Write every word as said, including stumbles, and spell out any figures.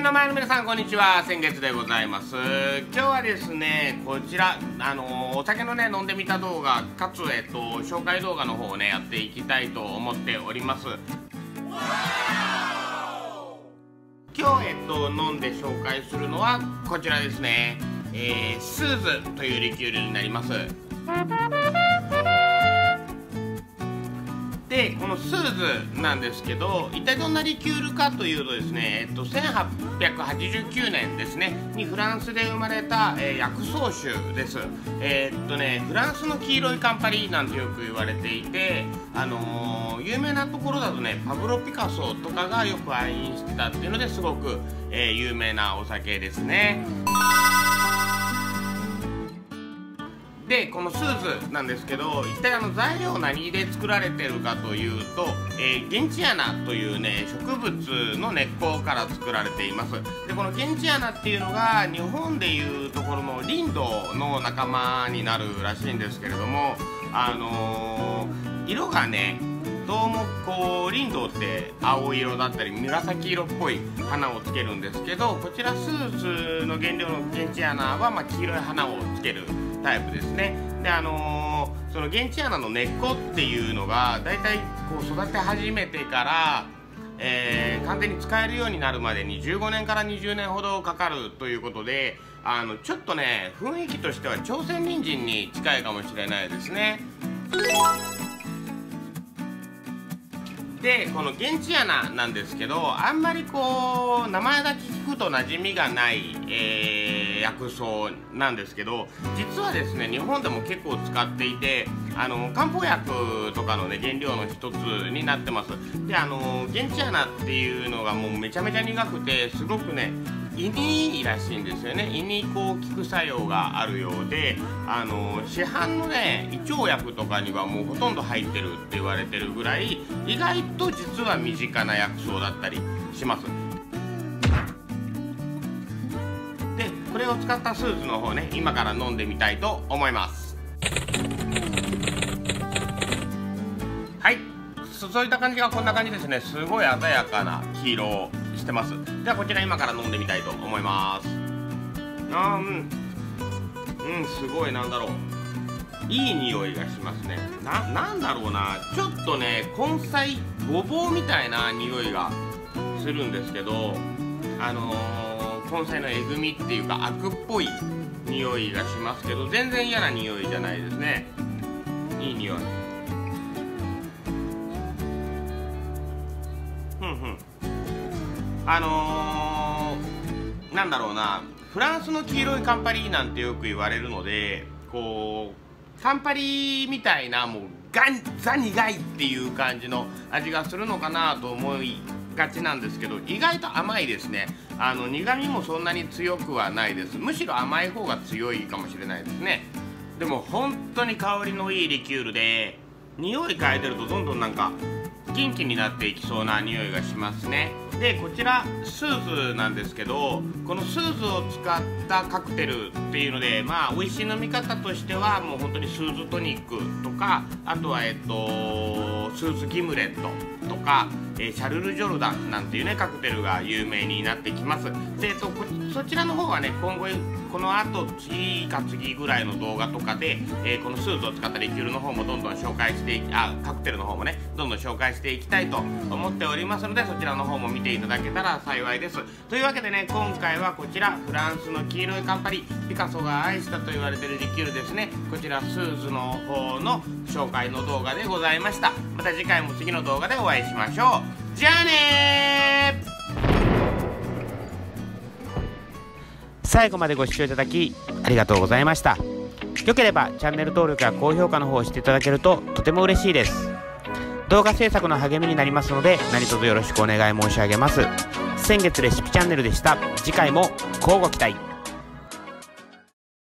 テレの前の皆さん、こんにちは。先月でございます。今日はですね、こちらあのお酒のね飲んでみた動画かつ、えっと、紹介動画の方をねやっていきたいと思っております。今日、えっと、飲んで紹介するのはこちらですね、えー、スーズというリキュールになります。で、このスーズなんですけど、一体どんなリキュールかというとですね、えっと、せんはっぴゃくはちじゅうきゅうねんですねにフランスで生まれた、えー、薬草酒です。えー、っとねフランスの黄色いカンパリなんてよく言われていて、あのー、有名なところだとねパブロ・ピカソとかがよく愛飲してたっていうので、すごく、えー、有名なお酒ですね。で、このスーズなんですけど、一体あの材料何で作られてるかというと、えー、ゲンチアナというね植物の根っこから作られています。で、このゲンチアナっていうのが日本でいうところのリンドウの仲間になるらしいんですけれども、あのー、色がねどうもこうリンドウって青色だったり紫色っぽい花をつけるんですけど、こちらスーズの原料のゲンチアナはまあ黄色い花をつけるタイプですね。で、あのー、そのゲンチアナの根っこっていうのがだいたいこう育て始めてから、えー、完全に使えるようになるまでにじゅうごねんからにじゅうねんほどかかるということで、あのちょっとね雰囲気としては朝鮮人参に近いかもしれないですね。で、このゲンチアナなんですけど、あんまりこう名前だけ聞くと馴染みがない、えー、薬草なんですけど、実はですね日本でも結構使っていて、あの漢方薬とかのね原料の一つになってます。で、あのゲンチアナっていうのがもうめちゃめちゃ苦くて、すごくね胃にいいらしいんですよね。胃にこう効く作用があるようで、あの市販のね胃腸薬とかにはもうほとんど入ってるって言われてるぐらい、意外と実は身近な薬草だったりします。で、これを使ったスーズの方ね今から飲んでみたいと思います。はい、注いだ感じがこんな感じですね。すごい鮮やかな黄色してます。ではこちら今から飲んでみたいと思います。あー、うん、うん、すごい、なんだろう、いい匂いがしますね。な、なんだろうな、ちょっとね根菜ごぼうみたいな匂いがするんですけど、あのー、根菜のえぐみっていうかアクっぽい匂いがしますけど、全然嫌な匂いじゃないですね。いい匂い。ふんふん。あのー、なんだろうな、フランスの黄色いカンパリなんてよく言われるので、こうカンパリみたいなもうガンザ苦いっていう感じの味がするのかなと思いがちなんですけど、意外と甘いですね。あの苦みもそんなに強くはないです。むしろ甘い方が強いかもしれないですね。でも本当に香りのいいリキュールで、匂い嗅いでるとどんどんなんか元気になっていきそうな匂いがしますね。で、こちらスーズなんですけど、このスーズを使ったカクテルっていうので、まあ美味しい飲み方としてはもう本当にスーズトニックとか、あとはえっとスーズギムレットとか、えー、シャルル・ジョルダンなんていうねカクテルが有名になってきます。で、えっと、そちらの方はね今後このあと次か次ぐらいの動画とかで、えー、このスーズを使ったリキュールの方もどんどん紹介していき、あ、カクテルの方もねどんどん紹介していきたいと思っておりますので、そちらの方も見ていただけたら幸いです。というわけでね、今回はこちらフランスの黄色いカンパリ、ピカソが愛したと言われているリキュールですね、こちらスーズの方の紹介の動画でございました。また次回も次の動画でお会いしましょう。じゃあねー。最後までご視聴いただきありがとうございました。良ければチャンネル登録や高評価の方をしていただけるととても嬉しいです。動画制作の励みになりますので、何卒よろしくお願い申し上げます。先月レシピチャンネルでした。次回も乞うご期待。